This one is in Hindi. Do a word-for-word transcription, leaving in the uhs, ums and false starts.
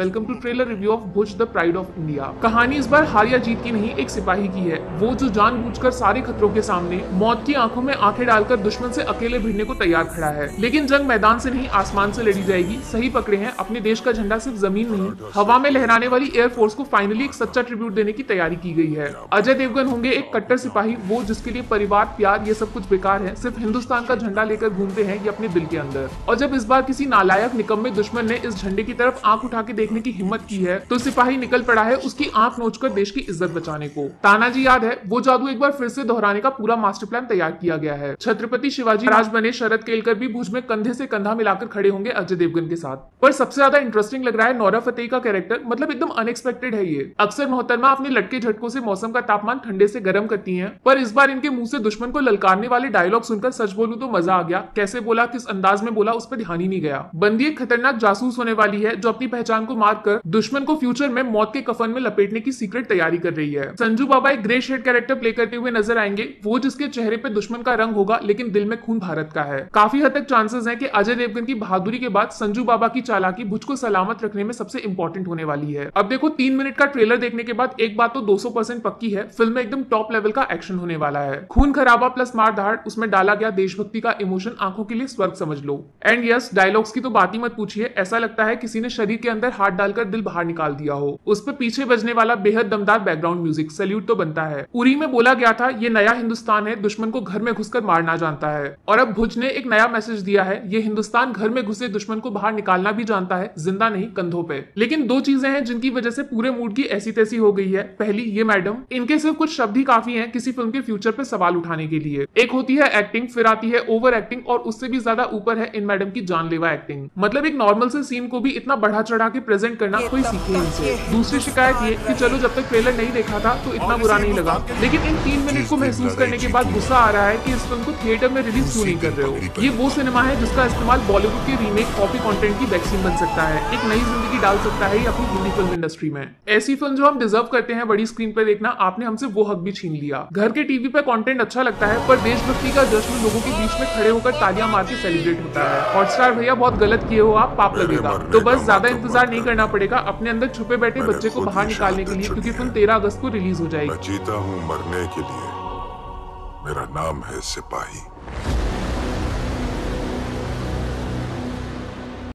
Welcome to trailer review of Bhuj the pride of India. कहानी इस बार हारिया जीत की नहीं एक सिपाही की है, वो जो जानबूझकर सारे खतरों के सामने मौत की आंखों में आंखें डालकर दुश्मन से अकेले भिड़ने को तैयार खड़ा है। लेकिन जंग मैदान से नहीं आसमान से लड़ी जाएगी। सही पकड़े हैं, अपने देश का झंडा सिर्फ जमीन नहीं हवा में लहराने वाली एयरफोर्स को फाइनली एक सच्चा ट्रिब्यूट देने की तैयारी की गई है। अजय देवगन होंगे एक कट्टर सिपाही, वो जिसके लिए परिवार प्यार ये सब कुछ बेकार है, सिर्फ हिंदुस्तान का झंडा लेकर घूमते हैं ये अपने दिल के अंदर। और जब इस बार किसी नालायक निकम्मे दुश्मन ने इस झंडे की तरफ आंख उठा के देखने की हिम्मत की है तो सिपाही निकल पड़ा है उसकी आंख नोचकर देश की इज्जत बचाने को। तानाजी याद है, वो जादू एक बार फिर से दोहराने का पूरा मास्टर प्लान तैयार किया गया है। छत्रपति शिवाजी राज बने शरद केलकर भी भुज में कंधे से कंधा मिलाकर खड़े होंगे अजय देवगन के साथ। पर सबसे ज्यादा इंटरेस्टिंग लग रहा है नोरा फतेही का कैरेक्टर, मतलब एकदम अनएक्सपेक्टेड है ये। अक्सर मोहतरमा अपने लटके झटकों से मौसम का तापमान ठंडे से गर्म करती है, पर इस बार इनके मुंह से दुश्मन को ललकारने वाले डायलॉग सुनकर सच बोलूं तो मजा आ गया। कैसे बोला, किस अंदाज में बोला, उस पर ध्यान ही नहीं गया। बंदी एक खतरनाक जासूस होने वाली है जो अपनी पहचान को मार कर दुश्मन को फ्यूचर में मौत के कफन में लपेटने की सीक्रेट तैयारी कर रही है। संजू बाबा एक ग्रे शेड कैरेक्टर प्ले करते हुए नजर आएंगे, वो जिसके चेहरे पे दुश्मन का रंग होगा लेकिन दिल में खून भारत का है। काफी हद तक चांसेस है कि अजय देवगन की बहादुरी के बाद संजू बाबा की चालाकी भुज को सलामत रखने में सबसे इम्पोर्टेंट होने वाली है। अब देखो, तीन मिनट का ट्रेलर देखने के बाद एक बात तो दो सौ परसेंट पक्की है, फिल्म में एकदम टॉप लेवल का एक्शन होने वाला है। खून खराबा प्लस मार धाड़, उसमें डाला गया देशभक्ति का इमोशन आंखों के लिए स्वर्ग समझ लो। एंड यस, डायलॉग्स की तो बात ही मत पूछिए, ऐसा लगता है किसी ने शरीर के अंदर हाथ डालकर दिल बाहर निकाल दिया हो। उस पर पीछे बजने वाला बेहद दमदार बैकग्राउंड म्यूजिक सैल्यूट तो बनता है। उरी में बोला गया था ये नया हिंदुस्तान है, दुश्मन को घर में घुसकर मारना जानता है, और अब भुज ने एक नया मैसेज दिया है, ये हिंदुस्तान घर में घुसे दुश्मन को बाहर निकालना भी जानता है, जिंदा नहीं कंधों पे। लेकिन दो चीजें हैं जिनकी वजह से पूरे मूड की ऐसी तैसी हो गई है। पहली ये मैडम, इनके सिर्फ कुछ शब्द ही काफी है किसी फिल्म के फ्यूचर पे सवाल उठाने के लिए। एक होती है एक्टिंग, फिर आती है ओवर एक्टिंग, और उससे भी ज्यादा ऊपर है इन मैडम की जानलेवा एक्टिंग। मतलब एक नॉर्मल से सीन को भी इतना बढ़ा चढ़ा के प्रेजेंट करना कोई सीखे इनसे। दूसरी शिकायत ये कि चलो जब तक ट्रेलर नहीं देखा था तो इतना बुरा नहीं लगा, लेकिन इन तीन मिनट को महसूस करने के बाद गुस्सा आ रहा है कि इस फिल्म को थिएटर में रिलीज क्यों नहीं कर रहे हो। ये वो सिनेमा है जिसका इस्तेमाल बॉलीवुड के रीमेक कॉपी कंटेंट की वैक्सीन बन सकता है, एक नई जिंदगी डाल सकता है अपनी हिंदी फिल्म इंडस्ट्री में। ऐसी फिल्म जो हम डिजर्व करते हैं बड़ी स्क्रीन पर देखना, आपने हमसे वो हक भी छीन लिया। घर के टीवी पर कंटेंट अच्छा लगता है, पर देशभक्ति का जश्न लोगों के बीच में खड़े होकर तालियां मार के सेलिब्रेट होता है। हॉटस्टार भैया बहुत गलत किए हो आप, पाप लगेगा। तो बस ज्यादा इंतजार नहीं करना पड़ेगा अपने अंदर छुपे बैठे बच्चे को बाहर निकालने के लिए, क्योंकि फिल्म तेरह अगस्त को रिलीज हो जाएगी। मैं जीता हूँ मरने के लिए, मेरा नाम है सिपाही।